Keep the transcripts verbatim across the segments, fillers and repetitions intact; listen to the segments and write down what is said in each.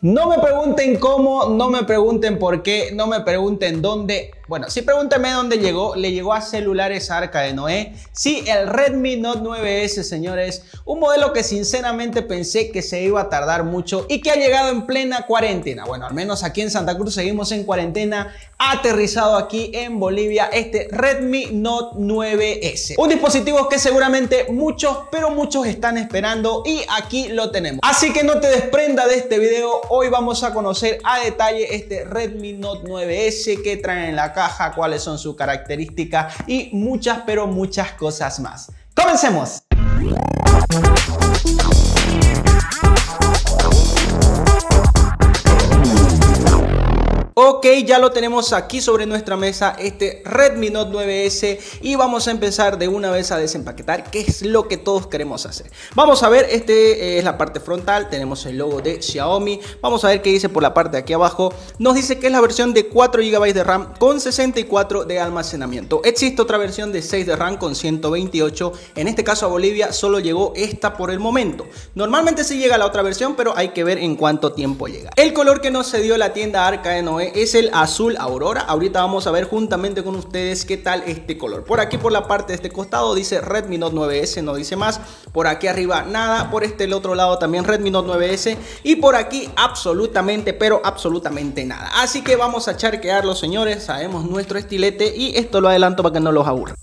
No me pregunten cómo, no me pregunten por qué, no me pregunten dónde. Bueno, sí pregúntame dónde llegó. Le llegó a celulares Arca de Noé. Sí, el Redmi Note nueve S, señores. Un modelo que sinceramente pensé que se iba a tardar mucho y que ha llegado en plena cuarentena. Bueno, al menos aquí en Santa Cruz seguimos en cuarentena. Aterrizado aquí en Bolivia este Redmi Note nueve S. Un dispositivo que seguramente muchos, pero muchos están esperando, y aquí lo tenemos. Así que no te desprenda de este video. Hoy vamos a conocer a detalle este Redmi Note nueve S, que trae en la caja, cuáles son sus características y muchas, pero muchas cosas más. ¡Comencemos! Ok, ya lo tenemos aquí sobre nuestra mesa, este Redmi Note nueve S, y vamos a empezar de una vez a desempaquetar qué es lo que todos queremos hacer. Vamos a ver, este es la parte frontal, tenemos el logo de Xiaomi. Vamos a ver qué dice por la parte de aquí abajo. Nos dice que es la versión de cuatro gigas de RAM con sesenta y cuatro de almacenamiento. Existe otra versión de seis de RAM con ciento veintiocho. En este caso a Bolivia solo llegó esta por el momento. Normalmente sí llega la otra versión, pero hay que ver en cuánto tiempo llega. El color que nos cedió la tienda Arca de Noé es el azul aurora. Ahorita vamos a ver juntamente con ustedes qué tal este color. Por aquí por la parte de este costado dice Redmi Note nueve S, no dice más. Por aquí arriba nada, por este el otro lado también Redmi Note nueve S, y por aquí absolutamente, pero absolutamente nada. Así que vamos a charquearlo, señores. Sabemos nuestro estilete y esto lo adelanto para que no los aburra.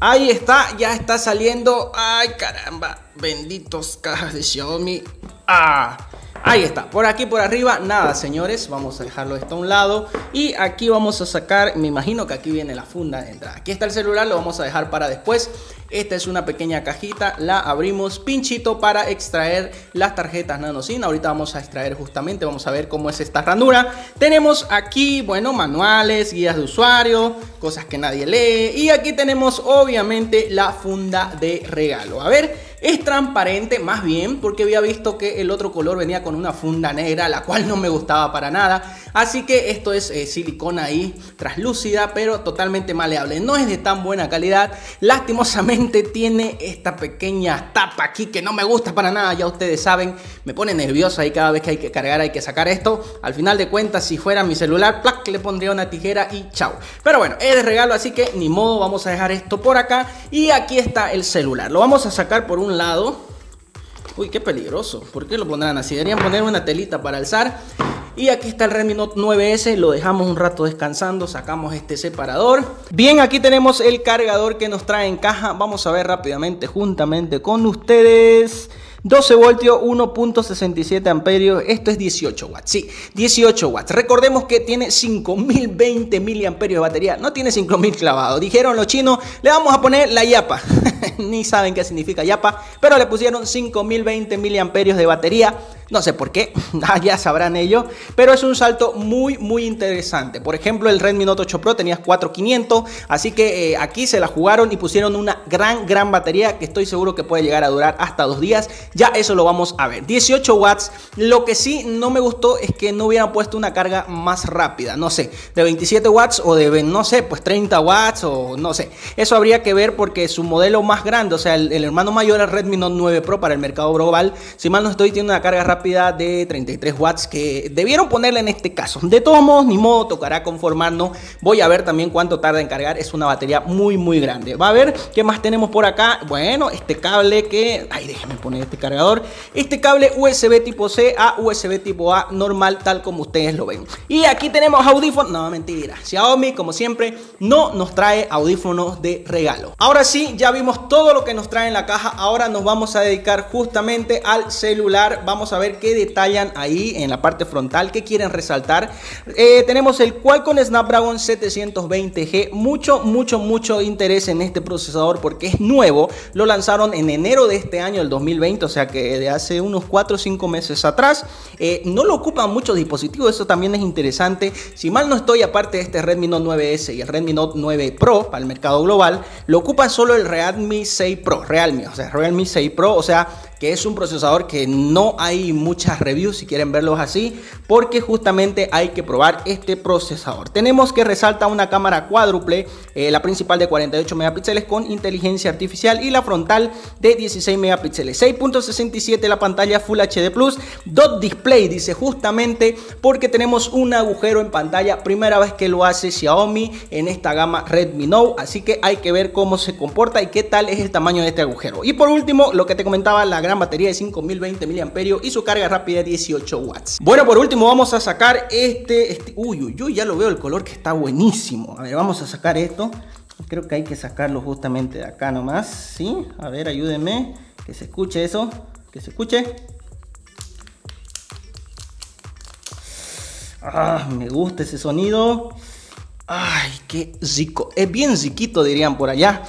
Ahí está, ya está saliendo. Ay, caramba, benditos cajas de Xiaomi. Ah, ahí está, por aquí por arriba nada, señores. Vamos a dejarlo esto a un lado y aquí vamos a sacar, me imagino que aquí viene la funda de entrada. Aquí está el celular, lo vamos a dejar para después. Esta es una pequeña cajita, la abrimos, pinchito para extraer las tarjetas nano SIM. Ahorita vamos a extraer justamente, vamos a ver cómo es esta ranura. Tenemos aquí, bueno, manuales, guías de usuario, cosas que nadie lee. Y aquí tenemos obviamente la funda de regalo. A ver, es transparente más bien, porque había visto que el otro color venía con una funda negra, la cual no me gustaba para nada. Así que esto es eh, silicona ahí, translúcida, pero totalmente maleable. No es de tan buena calidad, lastimosamente. Tiene esta pequeña tapa aquí que no me gusta para nada, ya ustedes saben, me pone nerviosa y cada vez que hay que cargar, hay que sacar esto. Al final de cuentas, si fuera mi celular, plac, le pondría una tijera y chao. Pero bueno, es de regalo, así que ni modo, vamos a dejar esto por acá. Y aquí está el celular, lo vamos a sacar por un lado. Uy, qué peligroso, ¿por qué lo pondrán así? Deberían poner una telita para alzar. Y aquí está el Redmi Note nueve S, lo dejamos un rato descansando, sacamos este separador. Bien, aquí tenemos el cargador que nos trae en caja. Vamos a ver rápidamente juntamente con ustedes. doce voltios, uno punto sesenta y siete amperios, esto es dieciocho watts, sí, dieciocho watts. Recordemos que tiene cinco mil veinte miliamperios de batería, no tiene cinco mil clavados. Dijeron los chinos, le vamos a poner la yapa. Ni saben qué significa yapa, pero le pusieron cinco mil veinte miliamperios de batería. No sé por qué, ya sabrán ellos, pero es un salto muy, muy interesante. Por ejemplo, el Redmi Note ocho Pro tenía cuatro mil quinientos, así que eh, aquí se la jugaron y pusieron una gran, gran batería que estoy seguro que puede llegar a durar hasta dos días. Ya eso lo vamos a ver. dieciocho watts. Lo que sí no me gustó es que no hubieran puesto una carga más rápida, no sé, de veintisiete watts o de, no sé, pues treinta watts o no sé. Eso habría que ver porque su modelo más grande, o sea, el, el hermano mayor, el Redmi Note nueve Pro para el mercado global, si mal no estoy, tiene una carga rápida de treinta y tres watts que debieron ponerle en este caso. De todos modos, ni modo, tocará conformarnos. Voy a ver también cuánto tarda en cargar, es una batería muy muy grande. Va a ver qué más tenemos por acá. Bueno, este cable que, ay, déjenme poner este cargador, este cable U S B tipo C a U S B tipo A normal, tal como ustedes lo ven. Y aquí tenemos audífonos, no, mentira, Xiaomi como siempre no nos trae audífonos de regalo. Ahora sí, ya vimos todo lo que nos trae en la caja, ahora nos vamos a dedicar justamente al celular. Vamos a ver qué detallan ahí en la parte frontal, que quieren resaltar. Eh, tenemos el Qualcomm Snapdragon setecientos veinte G. Mucho, mucho, mucho interés en este procesador porque es nuevo. Lo lanzaron en enero de este año, el dos mil veinte, o sea que de hace unos cuatro o cinco meses atrás. Eh, no lo ocupan muchos dispositivos, eso también es interesante. Si mal no estoy, aparte de este Redmi Note nueve S y el Redmi Note nueve Pro para el mercado global, lo ocupan solo el Realme seis Pro, Realme, o sea, Realme seis Pro, o sea, que es un procesador que no hay muchas reviews si quieren verlos así, porque justamente hay que probar este procesador. Tenemos que resalta una cámara cuádruple, eh, la principal de cuarenta y ocho megapíxeles con inteligencia artificial y la frontal de dieciséis megapíxeles, seis punto sesenta y siete la pantalla Full H D Plus, Dot Display, dice justamente porque tenemos un agujero en pantalla, primera vez que lo hace Xiaomi en esta gama Redmi Note, así que hay que ver cómo se comporta y qué tal es el tamaño de este agujero. Y por último, lo que te comentaba, la gran batería de cinco mil veinte miliamperios hora y su carga rápida de dieciocho watts. Bueno, por último vamos a sacar este, este uy, uy, uy, ya lo veo el color que está buenísimo. A ver, vamos a sacar esto, creo que hay que sacarlo justamente de acá nomás, ¿sí? A ver, ayúdenme, que se escuche eso, que se escuche. Ah, me gusta ese sonido. Ay, qué rico. Es bien riquito, dirían por allá.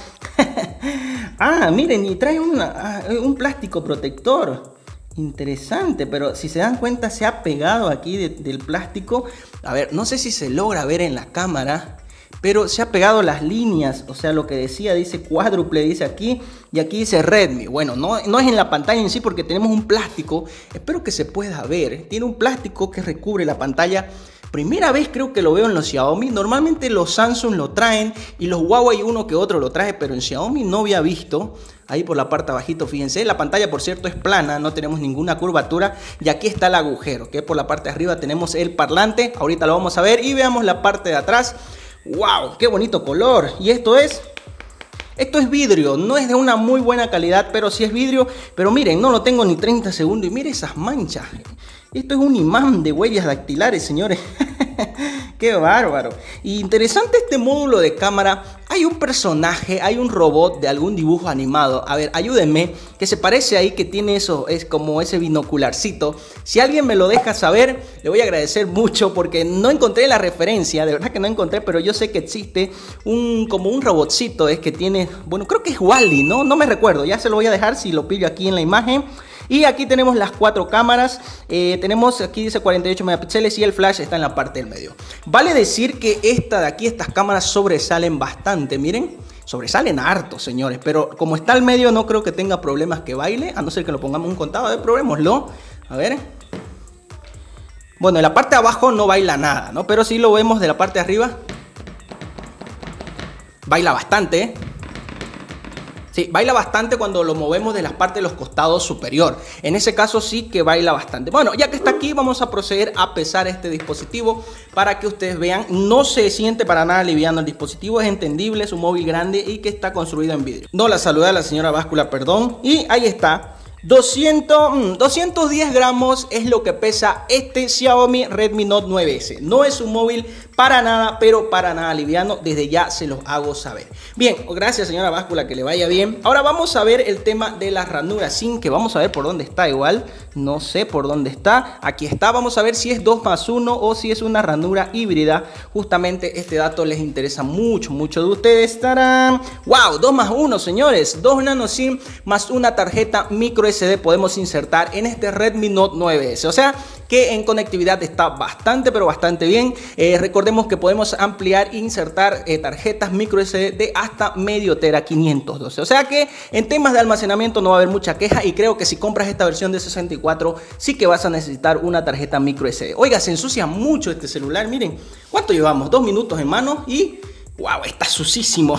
Ah, miren, y trae una, un plástico protector. Interesante, pero si se dan cuenta se ha pegado aquí de, del plástico. A ver, no sé si se logra ver en la cámara, pero se ha pegado las líneas, o sea, lo que decía, dice cuádruple, dice aquí, y aquí dice Redmi. Bueno, no, no es en la pantalla en sí porque tenemos un plástico, espero que se pueda ver, tiene un plástico que recubre la pantalla. Primera vez creo que lo veo en los Xiaomi, normalmente los Samsung lo traen y los Huawei uno que otro lo trae, pero en Xiaomi no había visto. Ahí por la parte abajito, fíjense, la pantalla por cierto es plana, no tenemos ninguna curvatura, y aquí está el agujero, que por la parte de arriba tenemos el parlante, ahorita lo vamos a ver. Y veamos la parte de atrás. ¡Wow! ¡Qué bonito color! Y esto es... esto es vidrio, no es de una muy buena calidad, pero sí es vidrio. Pero miren, no lo tengo ni treinta segundos y miren esas manchas. Esto es un imán de huellas dactilares, señores. ¡Qué bárbaro! Y interesante este módulo de cámara. Hay un personaje, hay un robot de algún dibujo animado. A ver, ayúdenme, que se parece ahí, que tiene eso, es como ese binocularcito. Si alguien me lo deja saber, le voy a agradecer mucho porque no encontré la referencia, de verdad que no encontré, pero yo sé que existe un como un robotcito, es que tiene, bueno, creo que es Wall-E, ¿no? No me recuerdo, ya se lo voy a dejar si lo pillo aquí en la imagen. Y aquí tenemos las cuatro cámaras, eh, tenemos aquí dice cuarenta y ocho megapíxeles y el flash está en la parte del medio. Vale decir que esta de aquí, estas cámaras sobresalen bastante, miren, sobresalen harto, señores, pero como está al medio no creo que tenga problemas que baile, a no ser que lo pongamos un contado. A ver, probémoslo, a ver. Bueno, en la parte de abajo no baila nada, ¿no? Pero si lo vemos de la parte de arriba, baila bastante, ¿eh? Sí, baila bastante cuando lo movemos de las partes de los costados superior. En ese caso sí que baila bastante. Bueno, ya que está aquí vamos a proceder a pesar este dispositivo para que ustedes vean. No se siente para nada liviano el dispositivo, es entendible, es un móvil grande y que está construido en vidrio. No la saludé a la señora Báscula, perdón. Y ahí está. doscientos, doscientos diez gramos es lo que pesa este Xiaomi Redmi Note nueve ese. No es un móvil para nada, pero para nada liviano. Desde ya se los hago saber. Bien, gracias señora Báscula, que le vaya bien. Ahora vamos a ver el tema de las ranuras SIM, que vamos a ver por dónde está igual. No sé por dónde está. Aquí está, vamos a ver si es dos más uno o si es una ranura híbrida. Justamente este dato les interesa mucho, mucho de ustedes. ¡Tarán! ¡Wow! dos más uno, señores. dos nano SIM más una tarjeta micro S D podemos insertar en este Redmi Note nueve ese, o sea que en conectividad está bastante pero bastante bien. Eh, recordemos que podemos ampliar e insertar eh, tarjetas micro S D de hasta medio tera quinientos doce, o sea que en temas de almacenamiento no va a haber mucha queja, y creo que si compras esta versión de sesenta y cuatro sí que vas a necesitar una tarjeta micro S D. Oiga, se ensucia mucho este celular, miren cuánto llevamos, dos minutos en mano y wow, está sucísimo.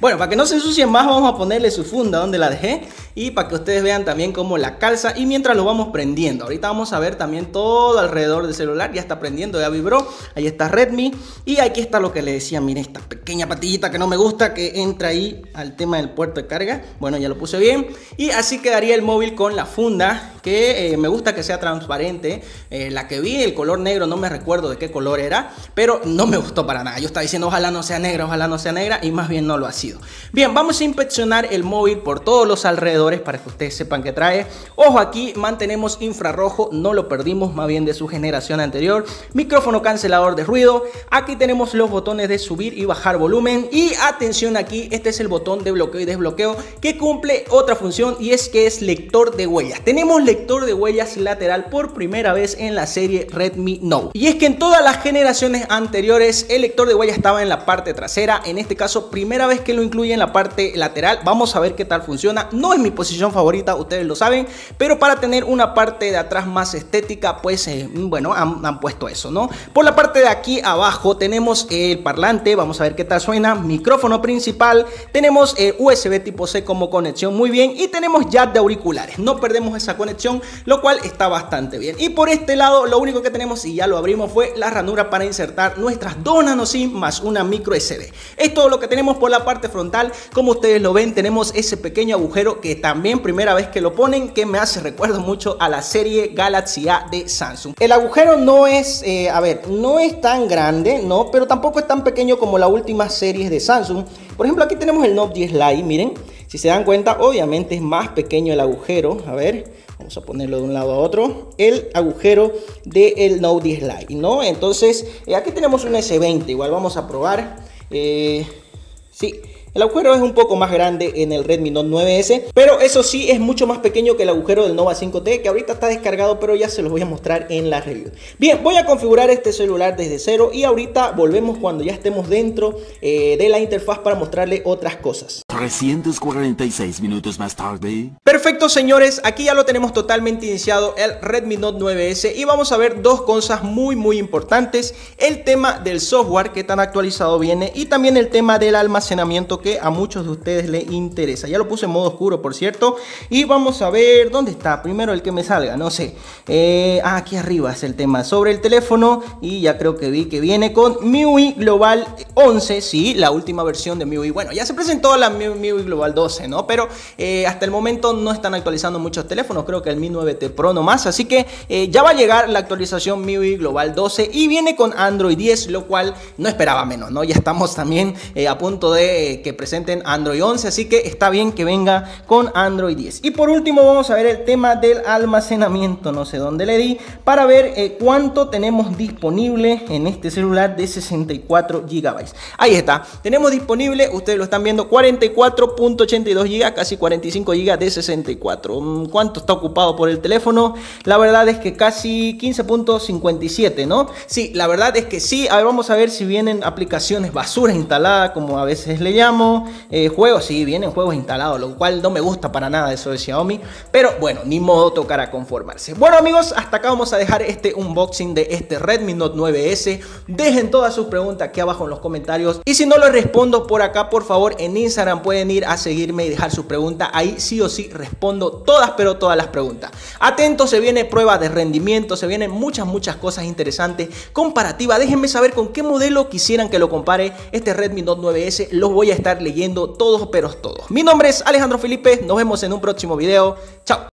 Bueno, para que no se ensucien más vamos a ponerle su funda donde la dejé, y para que ustedes vean también cómo la calza. Y mientras lo vamos prendiendo, ahorita vamos a ver también todo alrededor del celular. Ya está prendiendo, ya vibró, ahí está Redmi. Y aquí está lo que le decía, miren esta pequeña patillita que no me gusta, que entra ahí al tema del puerto de carga. Bueno, ya lo puse bien, y así quedaría el móvil con la funda, que eh, me gusta que sea transparente. eh, La que vi, el color negro, no me recuerdo de qué color era, pero no me gustó para nada. Yo estaba diciendo, ojalá Ojalá no sea negra, ojalá no sea negra, y más bien no lo ha sido. Bien, vamos a inspeccionar el móvil por todos los alrededores para que ustedes sepan que trae. Ojo, aquí mantenemos infrarrojo, no lo perdimos, más bien de su generación anterior. Micrófono cancelador de ruido. Aquí tenemos los botones de subir y bajar volumen. Y atención aquí, este es el botón de bloqueo y desbloqueo, que cumple otra función, y es que es lector de huellas. Tenemos lector de huellas lateral por primera vez en la serie Redmi Note. Y es que en todas las generaciones anteriores el lector de huellas estaba en la parte trasera, en este caso primera vez que lo incluye en la parte lateral. Vamos a ver qué tal funciona. No es mi mi posición favorita, ustedes lo saben, pero para tener una parte de atrás más estética, pues eh, bueno, han, han puesto eso, ¿no? Por la parte de aquí abajo tenemos el parlante, vamos a ver qué tal suena, micrófono principal, tenemos eh, U S B tipo C como conexión, muy bien, y tenemos jack de auriculares, no perdemos esa conexión, lo cual está bastante bien. Y por este lado lo único que tenemos, y ya lo abrimos, fue la ranura para insertar nuestras dos nano SIM más una micro S D. Es todo lo que tenemos por la parte frontal. Como ustedes lo ven, tenemos ese pequeño agujero que también primera vez que lo ponen, que me hace recuerdo mucho a la serie Galaxy A de Samsung. El agujero no es, eh, a ver, no es tan grande, no, pero tampoco es tan pequeño como las últimas series de Samsung. Por ejemplo, aquí tenemos el Note diez Lite, miren, si se dan cuenta, obviamente es más pequeño el agujero, a ver, vamos a ponerlo de un lado a otro, el agujero del Note diez Lite, ¿no? Entonces, eh, aquí tenemos un S veinte, igual vamos a probar, eh, sí. El agujero es un poco más grande en el Redmi Note nueve S, pero eso sí es mucho más pequeño que el agujero del Nova cinco T, que ahorita está descargado, pero ya se los voy a mostrar en la review. Bien, voy a configurar este celular desde cero y ahorita volvemos cuando ya estemos dentro eh, de la interfaz para mostrarle otras cosas. trescientos cuarenta y seis minutos más tarde. Perfecto, señores, aquí ya lo tenemos totalmente iniciado el Redmi Note nueve S y vamos a ver dos cosas muy muy importantes: el tema del software, que tan actualizado viene, y también el tema del almacenamiento, que a muchos de ustedes les interesa. Ya lo puse en modo oscuro, por cierto, y vamos a ver dónde está primero el que me salga, no sé, eh, ah, aquí arriba es el tema sobre el teléfono, y ya creo que vi que viene con MIUI Global once, sí, la última versión de MIUI. Bueno, ya se presentó la MIUI Global doce, ¿no? Pero eh, hasta el momento no están actualizando muchos teléfonos, creo que el Mi nueve T Pro nomás, así que eh, ya va a llegar la actualización MIUI Global doce y viene con Android diez, lo cual no esperaba menos, ¿no? Ya estamos también eh, a punto de que Que presenten Android once, así que está bien que venga con Android diez. Y por último vamos a ver el tema del almacenamiento, no sé dónde le di, para ver eh, cuánto tenemos disponible en este celular de sesenta y cuatro gigabytes. Ahí está, tenemos disponible, ustedes lo están viendo, cuarenta y cuatro punto ochenta y dos gigabytes, casi cuarenta y cinco gigabytes de sesenta y cuatro. ¿Cuánto está ocupado por el teléfono? La verdad es que casi quince punto cincuenta y siete, ¿no? Sí, la verdad es que sí. A ver, vamos a ver si vienen aplicaciones basura instalada, como a veces le llaman. Eh, juegos, sí, vienen juegos instalados, lo cual no me gusta para nada eso de Xiaomi, pero bueno, ni modo, tocará conformarse. Bueno, amigos, hasta acá vamos a dejar este unboxing de este Redmi Note nueve S. Dejen todas sus preguntas aquí abajo en los comentarios, y si no les respondo por acá, por favor, en Instagram pueden ir a seguirme y dejar sus preguntas. Ahí sí o sí respondo todas, pero todas las preguntas. Atentos, se viene pruebas de rendimiento, se vienen muchas, muchas cosas interesantes. Comparativa, déjenme saber con qué modelo quisieran que lo compare este Redmi Note nueve S. Los voy a estar leyendo todos, pero todos. Mi nombre es Alejandro Felipe, nos vemos en un próximo video. Chao.